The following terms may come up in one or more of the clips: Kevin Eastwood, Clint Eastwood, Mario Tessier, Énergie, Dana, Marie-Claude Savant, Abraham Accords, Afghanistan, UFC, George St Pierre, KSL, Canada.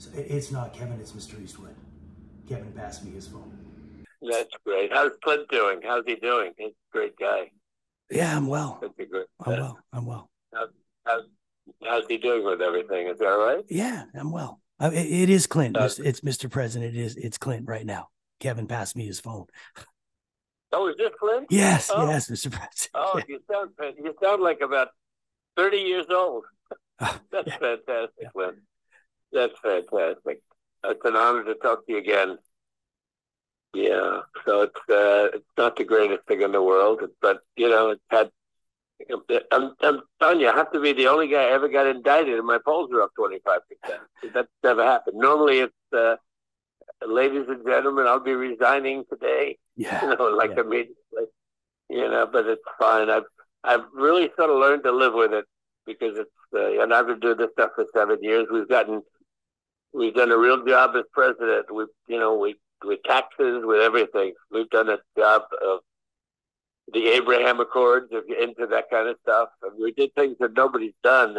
So it's not Kevin, it's Mr. Eastwood. Kevin passed me his phone. That's great. How's Clint doing? How's he doing? He's a great guy. Yeah, I'm well. That's a good. I'm well. How's he doing with everything? Is that right? Yeah, I'm well. It is Clint. It's Mr. President. It's Clint right now. Kevin passed me his phone. Oh, is this Clint? Yes, yes, Mr. President. Oh, you sound like about 30 years old. That's fantastic, yeah. Clint. That's fantastic. It's an honor to talk to you again. Yeah, so it's not the greatest thing in the world, but you know, it's had. I'm telling you, I have to be the only guy I ever got indicted, and my polls are up 25%. That's never happened. Normally, it's ladies and gentlemen, I'll be resigning today. Yeah, you know, like immediately. You know, but it's fine. I've really sort of learned to live with it because it's. And I've been doing this stuff for 7 years. We've done a real job as president. With taxes, with everything. We've done a job of the Abraham Accords, if you're into that kind of stuff. And we did things that nobody's done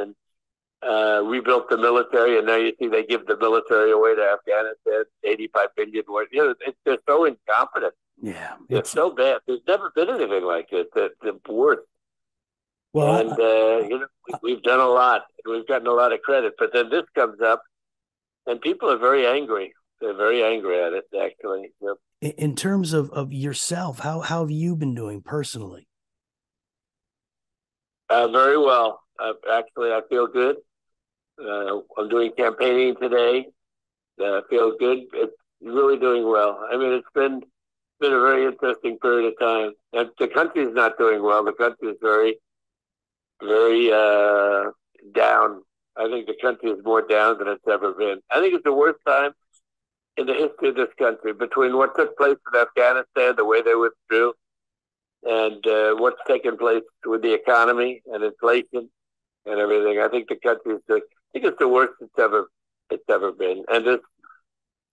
and rebuilt the military. And now you see they give the military away to Afghanistan, $85 billion. You know, they're so incompetent. Yeah. It's so bad. There's never been anything like this. It's worse. Well, and, we've done a lot. We've gotten a lot of credit. But then this comes up and people are very angry. They're very angry at it, actually. Yep. In terms of yourself, how have you been doing personally? Very well. I feel good. I'm doing campaigning today. I feel good. It's really doing well. I mean, it's been a very interesting period of time. And the country's not doing well. The country's very, very down. I think the country is more down than it's ever been. I think it's the worst time in the history of this country, between what took place in Afghanistan, the way they withdrew, and what's taken place with the economy and inflation and everything. I think the country is it's the worst it's ever been. And this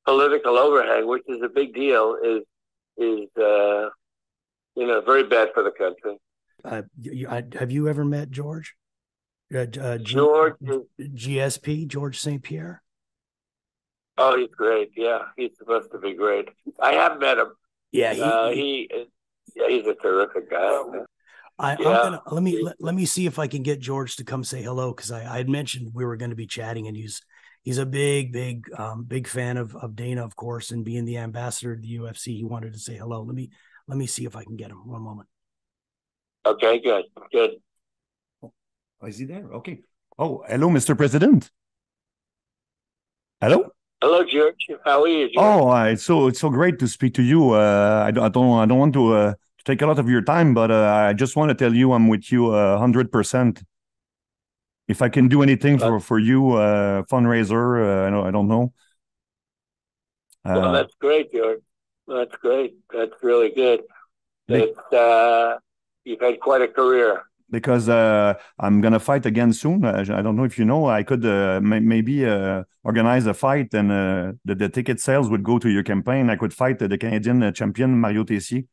political overhang, which is a big deal, is very bad for the country. Have you ever met George? George GSP, George St. Pierre? Oh, he's great. Yeah, he's supposed to be great. I have met him. Yeah, he's a terrific guy. Let me see if I can get George to come say hello, because I had mentioned we were going to be chatting, and he's a big fan of Dana, of course, and being the ambassador to the UFC. He wanted to say hello. Let me see if I can get him. One moment. Okay, good. Oh, is he there? Okay. Oh, hello, Mr. President. Hello. Hello, George. How are you, George? Oh, it's so great to speak to you. I don't want to take a lot of your time, but I just want to tell you I'm with you 100%. If I can do anything for you, fundraiser, I don't know. Well, that's great, George. That's great. That's really good. You've had quite a career. Because I'm going to fight again soon. I don't know if you know, I could maybe organize a fight and the ticket sales would go to your campaign. I could fight the Canadian champion, Mario Tessier,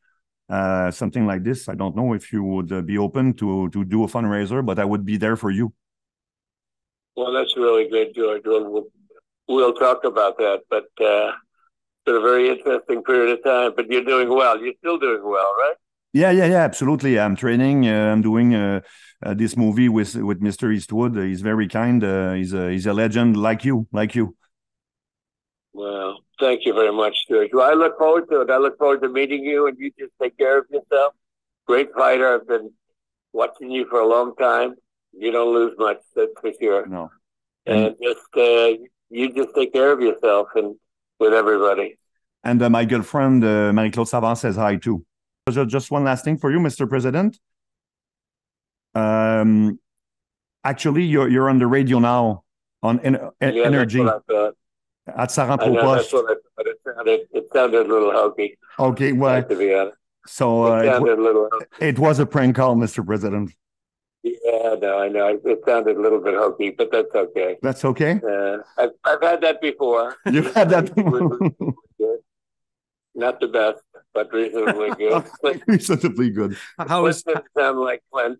something like this. I don't know if you would be open to do a fundraiser, but I would be there for you. Well, that's really good, George. We'll talk about that, but it's been a very interesting period of time, but you're doing well. You're still doing well, right? Yeah, absolutely. I'm training. I'm doing this movie with Mr. Eastwood. He's very kind. He's a legend like you. Well, thank you very much, George. Well, I look forward to it. I look forward to meeting you, and you just take care of yourself. Great fighter. I've been watching you for a long time. You don't lose much, that's for sure. No. And you just take care of yourself and with everybody. And my girlfriend, Marie-Claude Savant, says hi, too. Just one last thing for you, Mr. President. Actually, you're on the radio now on Energy. At Sarah Post. It sounded a little hokey. Okay, well, to be honest. So it was a prank call, Mr. President. Yeah, no, I know. It sounded a little bit hokey, but that's okay. That's okay? I've had that before. You've had that before. Not the best, but reasonably good. Reasonably good. How is that? Sound like Clint,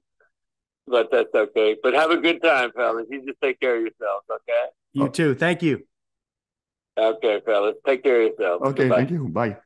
but that's okay. But have a good time, fellas. You just take care of yourselves, okay? You too. Thank you. Okay, fellas. Take care of yourself. Okay, bye-bye. Thank you. Bye.